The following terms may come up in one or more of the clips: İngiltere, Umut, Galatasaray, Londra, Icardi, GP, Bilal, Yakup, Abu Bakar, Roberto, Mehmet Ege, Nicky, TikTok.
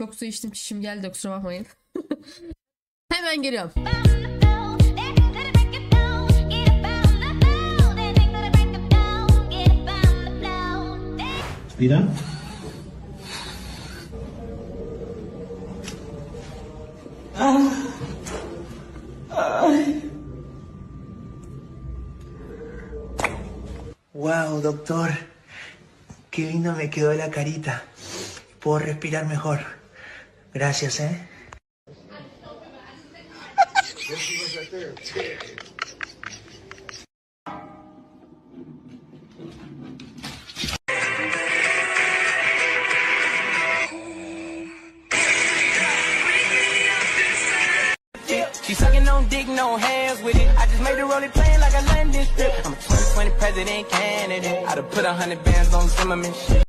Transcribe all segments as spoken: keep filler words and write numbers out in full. Çok su içtim, çişim geldi, kusura bakmayın. Hemen geliyorum. Bilal. Wow, doctor. Qué lindo me quedó la carita. Puedo respirar mejor. Gracias, eh. She sucking on dick, no hands with it. I just made her only playing like a London strip. I'm a twenty twenty president candidate. I'd have put a hundred bands on Zimmerman shit.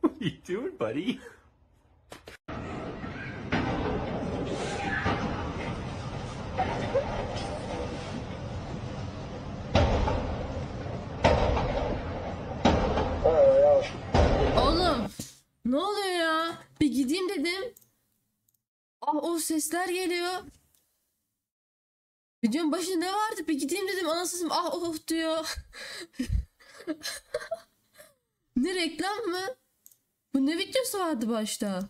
What are you doing, buddy? Oğlum, ne oluyor ya? Bir gideyim dedim. Ah, o sesler geliyor. Videonun başında ne vardı? Bir gideyim dedim. Anasızım ah of diyor. Ne reklam mı? Bu ne videosu vardı başta?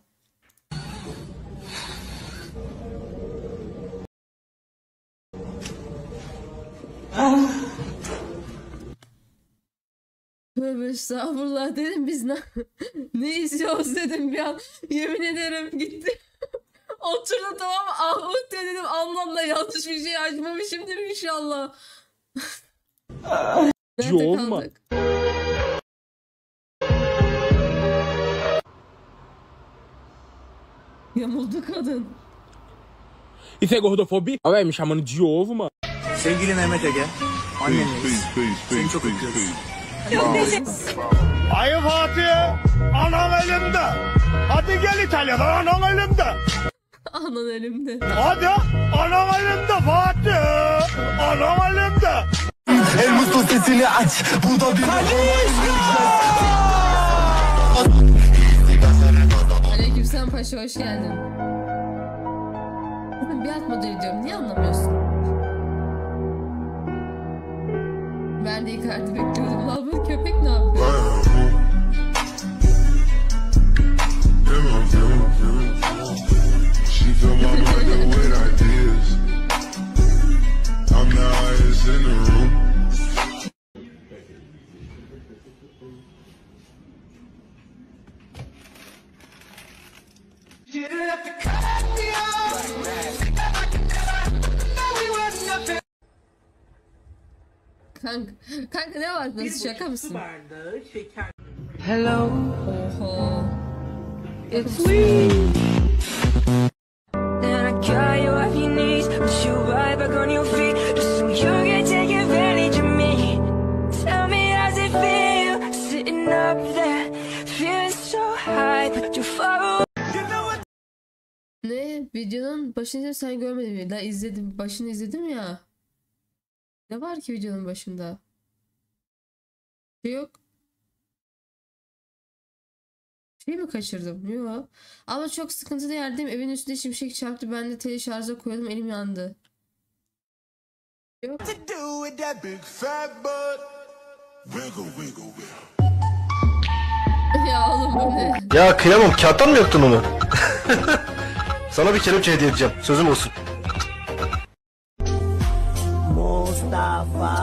Tövbe estağfurullah dedim biz ne, ne izliyoruz dedim bir an. Yemin ederim gitti. Oturdum tamam ah uh dedim anlamda yanlış bir şey açmamışımdır inşallah. Nerede olma. Yamuldu kadın. Isso é gordofobia? Ué, me chamando de ovo, mano. Sevgili Mehmet Ege, annemiz. Seni çok öpüyoruz. Ayı Fatih, anan elimde. Hadi gel İtalya'dan, anan elimde. Anan elimde. Hadi, anan elimde Fatih, anan elimde. El muslu sesini aç, burada bir... Sen Paşa hoş geldin. Bir alt modeli diyorum. Niye anlamıyorsun? Ben de Icardi bekliyordum. Lan bu köpek ne yapıyor? Kanka, kanka ne var? Nasıl şaka mısın? Hello. Oho. It's me. Ne? Videonun başını sen görmedin mi? Daha izledim. Başını izledim ya. Ne var ki videonun başında? Şey yok. Şey mi kaçırdım? Yok. Ama çok sıkıntılı yerdeyim. Evin üstüne şimşek çarptı. Ben de tele şarja koydum. Elim yandı. Yok. Ya oğlum bu ne? Ya kıyamam. Kağıttan mı yaktın onu? Sana bir kelepçe hediye edeceğim. Sözüm olsun. Mustafa.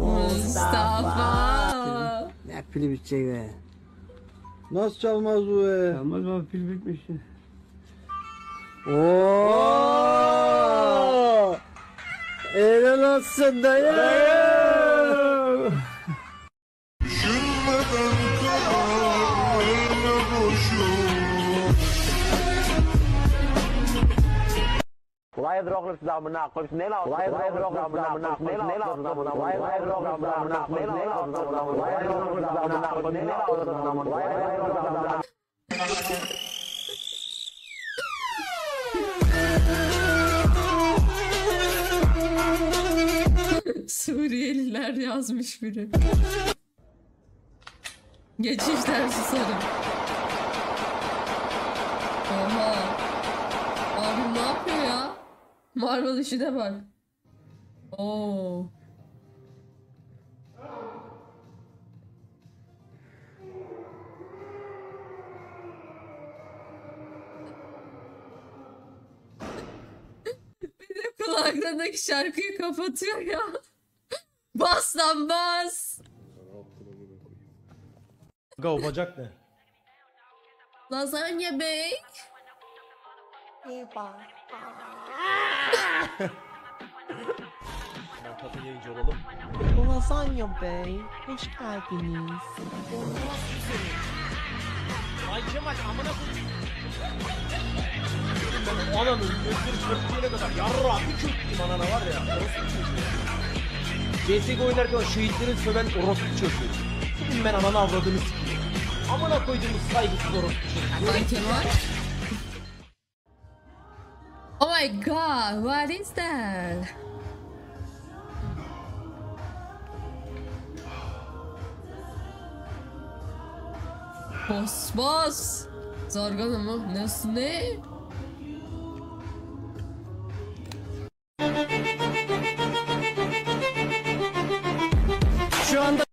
Mustafa. Ne pili bitecek be. Nasıl çalmaz bu be? Çalmaz abi, pil bitmiş. Ooo. Helal olsun dayı. Düşünmeden kalanlarına boşum. Live rockers damına koysun ne lazım? Live rockers damına koysun ne lazım? Live rockers damına koysun ne lazım? Live rockers damına koysun ne lazım? Live rockers damına Suriyeliler yazmış biri. Geçiş dersi sarı. Oha. Abi ne yapıyor ya? Marvel işi de var. Oo. Kulaklarındaki şarkıyı kapatıyor ya. Bas lan bas. Aga o bacak ne? Lazanya bey. Katı yayıncı olalım. Lazanya bey. Hoş geldiniz. Ay Cemal amına koyayım. Ananın gözleri çöptüğüne kadar yarra bir çöptüğüm anana var ya. C S G oynarken o şehitlerin söven orospu çöptüğü. Bugün ben anana avradığını sikiyim. Amana koyduğumuz saygısız orospu çöptüğü. Oh my god, what is that? Boss boss. Zargana mı? Nasıl ne? Şu anda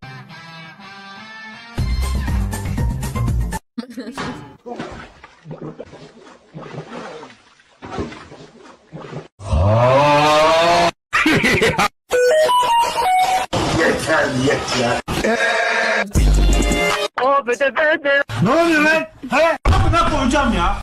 yeter yeter. O bede bede. Ne oluyor lan? He? Ne koyacağım ya?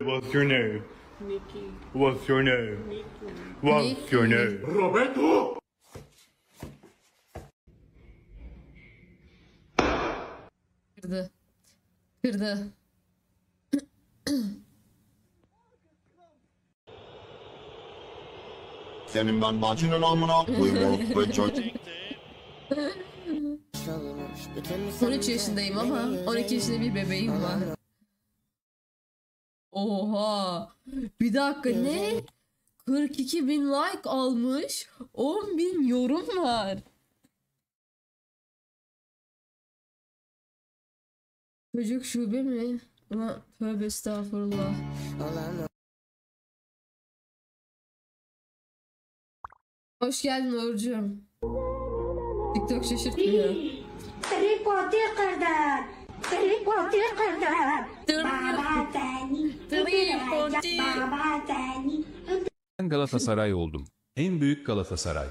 What's your name? Nicky. What's your name? Nicky. What's your name? Roberto. Kırdı. Kırdı. Senin ben bacının amına koyayım ve çocuk. on üç yaşındayım ama on iki yaşında bir bebeğim var. Oha. Bir dakika ne? kırk iki bin like almış. on bin yorum var. Çocuk şube mi? Ulan tövbe estağfurullah. Hoş geldin Uğurcuğum. TikTok şaşırtmıyor. Ben Galatasaray oldum. En büyük Galatasaray.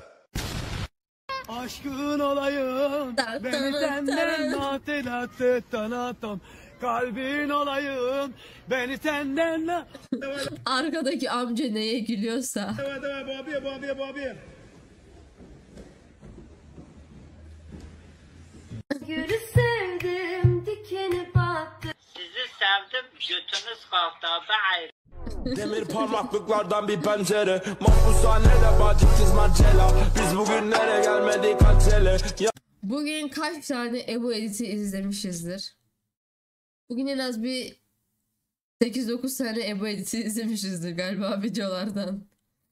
Aşkın olayım. Beni senden nate nate tanatam. Kalbin olayım. Beni senden nate. Arkadaki amca neye gülüyorsa. Evet evet babiye babiye babiye. Gülü sevdim, dikeni battı. Sizi sevdim, götünüz kalktı ayrı. Demir parmaklıklardan bir pencere. Mahpushanede bacıksız mancela. Biz bugün nereye gelmedik acele. Bugün kaç tane Ebu Edit'i izlemişizdir? Bugün en az bir sekiz dokuz tane Ebu Edit'i izlemişizdir galiba videolardan.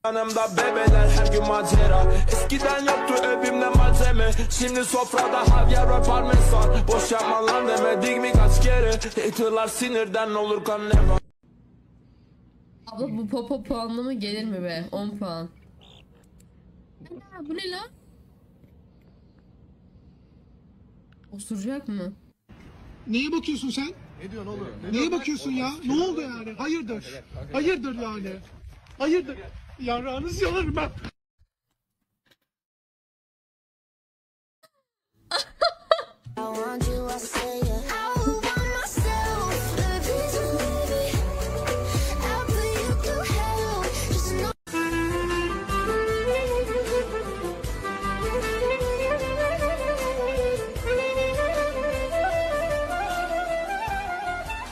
Yanımda bebeler her gün macera. Eskiden yoktu evimde malzeme. Şimdi sofrada havyar ve parmesan. Boş yapma lan demedik mi kaç kere. Haterlar sinirden olur kan ne var. Abla bu popo puanlı mı gelir mi be? on puan. Ana bu ne lan? Osuracak mı? Neye bakıyorsun sen? Ne diyorsun oğlum? Ne Neye bakıyorsun ya? Ne oldu yani? Hayırdır? Hayırdır yani? Hayırdır? Yarrağınızı yalarım ben.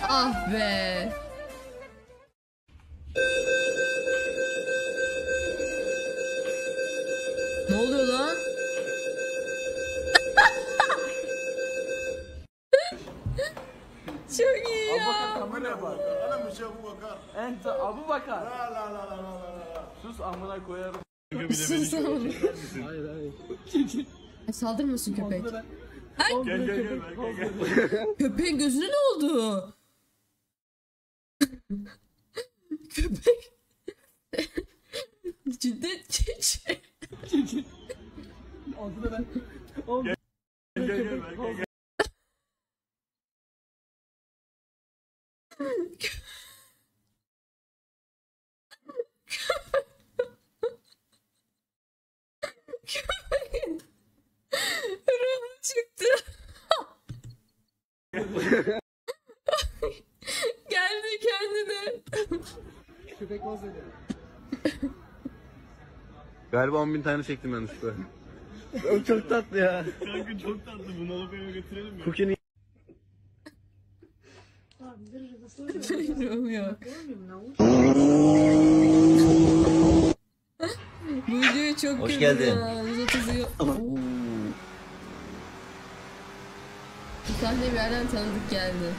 Ah be. Ne oluyor lan? Abu Bakar. Ana müşe Abu Bakar. Ente Abu Bakar. La la la la la. Sus amına koyarım. Sus oğlum. Hayır hayır. Saldırmasın köpek. Gel gel gel. Köpeğin gözüne ne oldu? Köpek. Ciddi çiçek. Altına ben. Gel gel gel. Gel. Köpeğin ruhu çıktı. Geldi kendine. Köpek boz dedi. Galiba on bin tane çektim ben üstüne. O çok tatlı ya. Kanka çok tatlı, bunu alıp eve götürelim mi? Kuki'nin... Bu videoyu çok hoş güzel geldin. Bir tane bir yerden tanıdık geldi.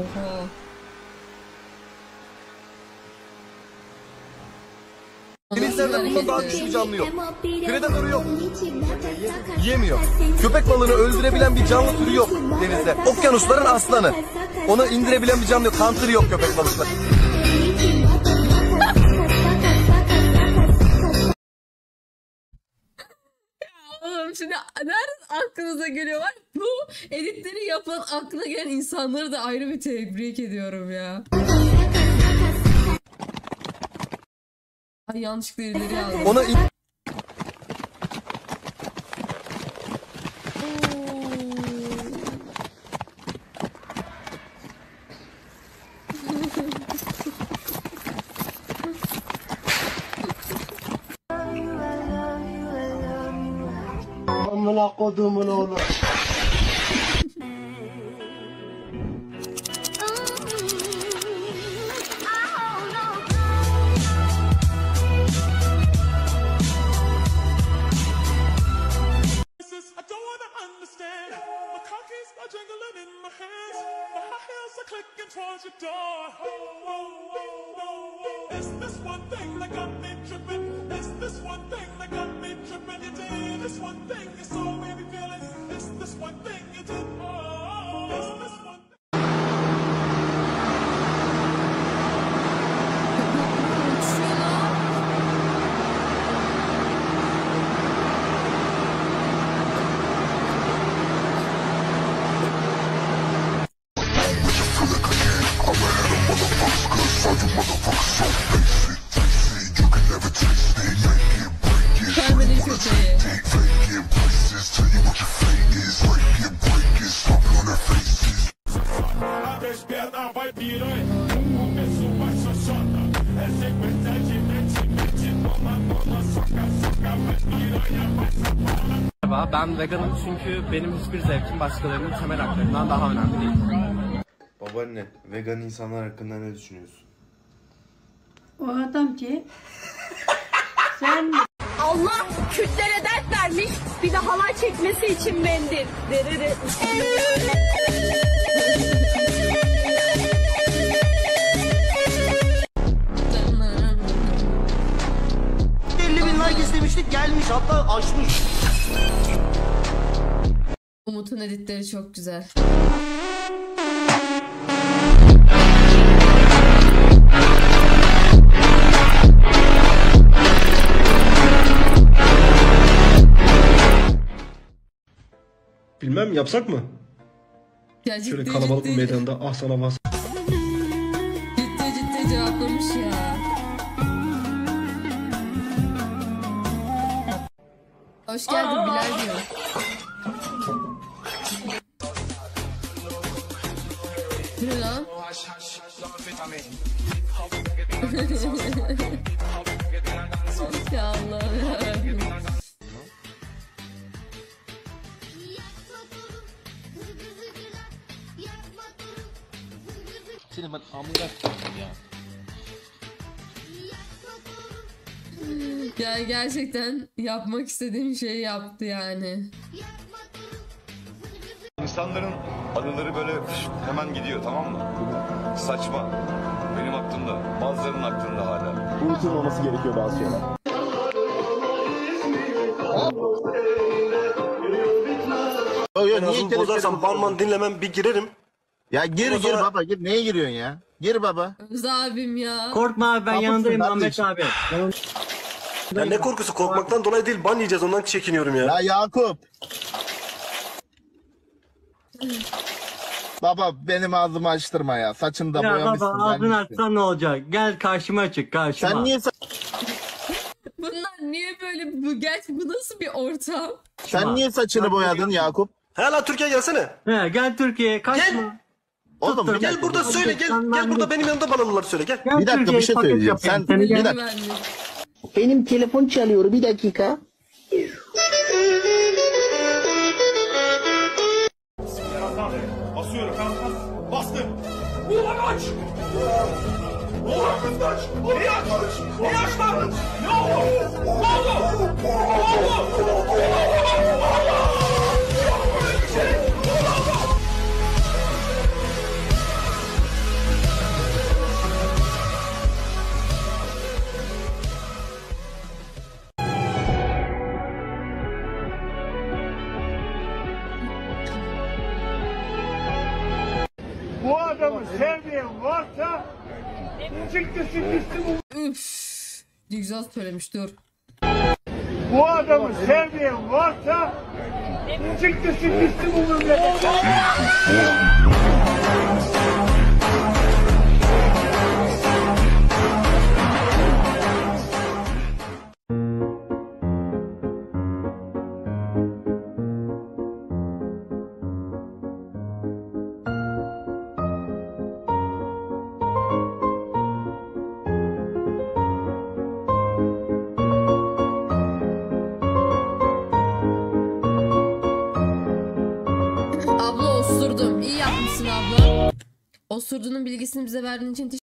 Oha. Denizlerden bundan daha güçlü canlı yok. Predatörü yok. Yemiyor. Köpek balığını öldürebilen bir canlı türü yok denizde. Okyanusların aslanı. Onu indirebilen bir canlı yok. Hunter yok köpek balıkları. Oğlum şimdi nereden aklınıza geliyor var? Bu editleri yapan, aklına gelen insanları da ayrı bir tebrik ediyorum ya. Ay yanlışlıkla ileri yazdım. Ona in... Amına kodumun oğlu. Merhaba, ben veganım çünkü benim hiçbir zevkim başkalarının temel haklarından daha önemli değil. Babaanne, vegan insanlar hakkında ne düşünüyorsun? O adam ki... Sen... Allah kütlere dert vermiş, bir de halay çekmesi için mendil. Derere... Gelmiş hatta açmış. Umut'un editleri çok güzel. Bilmem yapsak mı? Ya ciddi, şöyle kalabalık ciddi bir meydanda ah sana vas. Ciddi ciddi cevaplamış ya. Hoş geldin Bilal diyor. Ne lan? Ya Allah'ım. Seni ben amına koyayım ya. Ya gerçekten yapmak istediğim şeyi yaptı yani. İnsanların arıları böyle hemen gidiyor, tamam mı? Saçma. Benim aklımda, bazılarının aklında hala. Unutulmaması gerekiyor bazı şeyler. Yo yo, niye bozarsam barman dinlemem, bir girerim. Ya gir gir sonra... baba gir. Neye giriyorsun ya? Gir baba. Öz abim ya. Korkma abi, ben Kapısın, yanındayım Ahmet abi. Ya ne korkusu, korkmaktan dolayı değil, ban yiyeceğiz, ondan çekiniyorum ya. Ya Yakup. Baba benim ağzımı açtırma ya, saçını da boyamışsın. Ya baba ağzını açsan ne olacak? Gel karşıma çık, karşıma. Sen niye... Bunlar niye böyle, bu gerçi bu nasıl bir ortam? Sen Şuna. niye saçını Sen boyadın niye? Yakup? Hala Türkiye'ye gelsene. He gel Türkiye'ye, kaçma. Gel. Oğlum Tuttur, gel burada söyle, gel gel burada benim yanımda balalılar söyle, gel. gel bir dakika bir şey söyleyeceğim. Sen bir dakika. Benim telefon çalıyor, bir dakika. Basıyorum, bastım. Ulan aç! Ulan kız aç! Niye aç? Niye aç lan? Ne oldu? Ne oldu? Ne oldu? Bu adamı sevmeyen varsa çıktı çıktı bu. Üf, güzel söylemiş, dur. Bu adamı sevmeyen varsa çıktı çıktı bu memlekette. Osurduğunun bilgisini bize verdiğin için teşekkür ederim.